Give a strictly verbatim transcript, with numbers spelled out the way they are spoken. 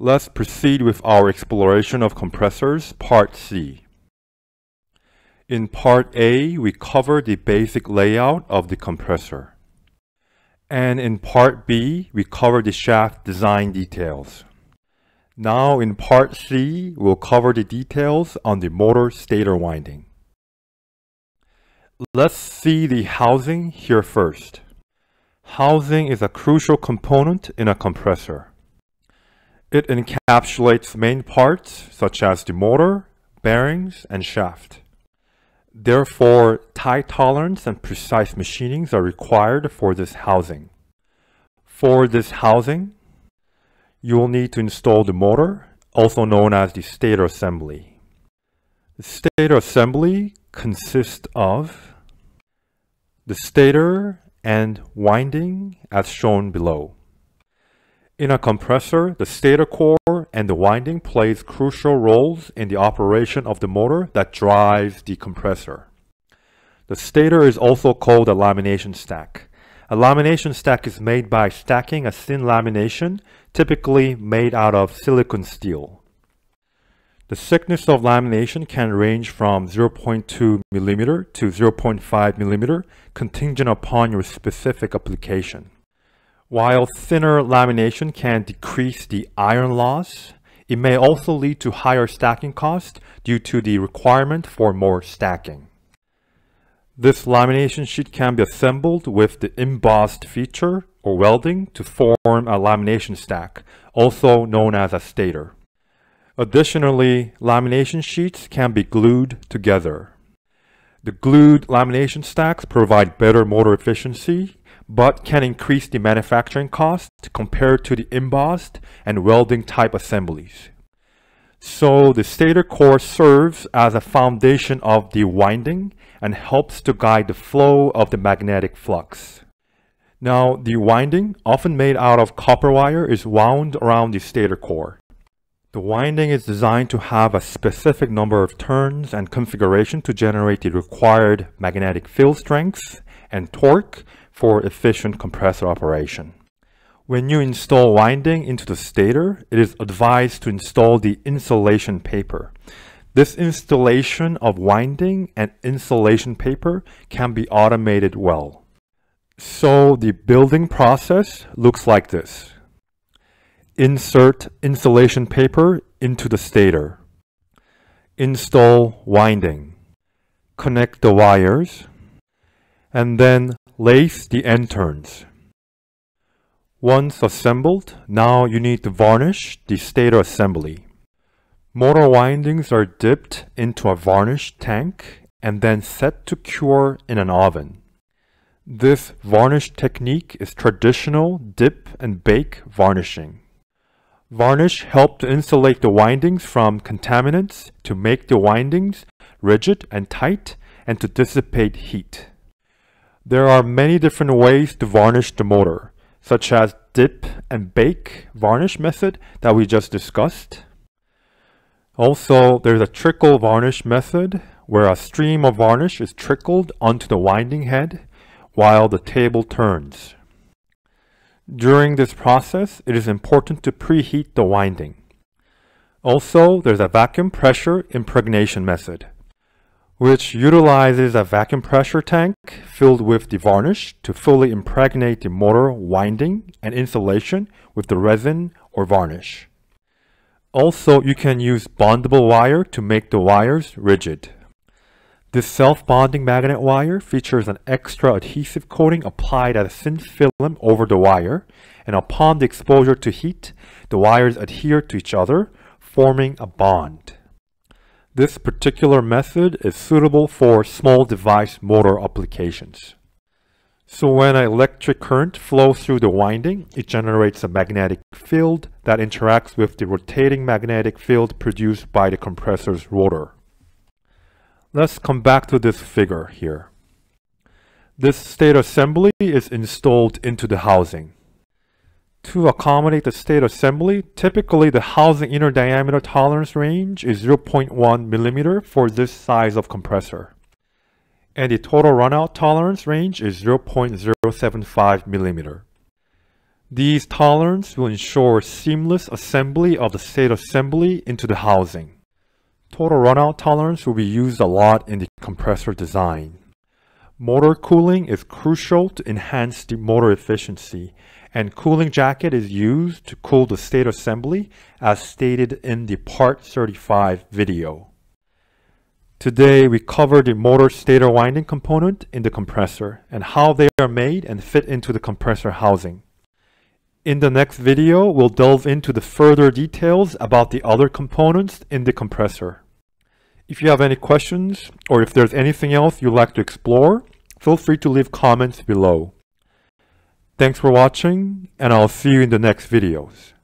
Let's proceed with our exploration of compressors, Part C. In Part A, we cover the basic layout of the compressor. And in Part B, we cover the shaft design details. Now in Part C, we'll cover the details on the motor stator winding. Let's see the housing here first. Housing is a crucial component in a compressor. It encapsulates main parts such as the motor, bearings, and shaft. Therefore, tight tolerance and precise machinings are required for this housing. For this housing, you will need to install the motor, also known as the stator assembly. The stator assembly consists of the stator and winding as shown below. In a compressor, the stator core and the winding plays crucial roles in the operation of the motor that drives the compressor. The stator is also called a lamination stack. A lamination stack is made by stacking a thin lamination, typically made out of silicon steel. The thickness of lamination can range from zero point two millimeters to zero point five millimeters, contingent upon your specific application. While thinner lamination can decrease the iron loss, it may also lead to higher stacking costs due to the requirement for more stacking. This lamination sheet can be assembled with the embossed feature or welding to form a lamination stack, also known as a stator. Additionally, lamination sheets can be glued together. The glued lamination stacks provide better motor efficiency, but can increase the manufacturing cost compared to the embossed and welding type assemblies. So the stator core serves as a foundation of the winding and helps to guide the flow of the magnetic flux. Now the winding, often made out of copper wire, is wound around the stator core. The winding is designed to have a specific number of turns and configuration to generate the required magnetic field strength and torque for efficient compressor operation. When you install winding into the stator, it is advised to install the insulation paper. This installation of winding and insulation paper can be automated well. So the building process looks like this. Insert insulation paper into the stator. Install winding. Connect the wires. And then lace the end turns. Once assembled, now you need to varnish the stator assembly. Motor windings are dipped into a varnish tank and then set to cure in an oven. This varnish technique is traditional dip and bake varnishing. Varnish helps to insulate the windings from contaminants, to make the windings rigid and tight, and to dissipate heat. There are many different ways to varnish the motor, such as dip and bake varnish method that we just discussed. Also, there's a trickle varnish method where a stream of varnish is trickled onto the winding head while the table turns. During this process, it is important to preheat the winding. Also, there's a vacuum pressure impregnation method, which utilizes a vacuum pressure tank filled with the varnish to fully impregnate the motor winding and insulation with the resin or varnish. Also, you can use bondable wire to make the wires rigid. This self-bonding magnet wire features an extra adhesive coating applied as a thin film over the wire, and upon the exposure to heat, the wires adhere to each other, forming a bond. This particular method is suitable for small device motor applications. So when an electric current flows through the winding, it generates a magnetic field that interacts with the rotating magnetic field produced by the compressor's rotor. Let's come back to this figure here. This stator assembly is installed into the housing. To accommodate the stator assembly, typically the housing inner diameter tolerance range is zero point one millimeters for this size of compressor. And the total runout tolerance range is zero point zero seven five millimeters. These tolerance will ensure seamless assembly of the state assembly into the housing. Total runout tolerance will be used a lot in the compressor design. Motor cooling is crucial to enhance the motor efficiency, and cooling jacket is used to cool the state assembly as stated in the Part thirty-five video. Today we covered the motor stator winding component in the compressor and how they are made and fit into the compressor housing. In the next video, we'll delve into the further details about the other components in the compressor. If you have any questions or if there's anything else you'd like to explore, feel free to leave comments below. Thanks for watching, and I'll see you in the next videos.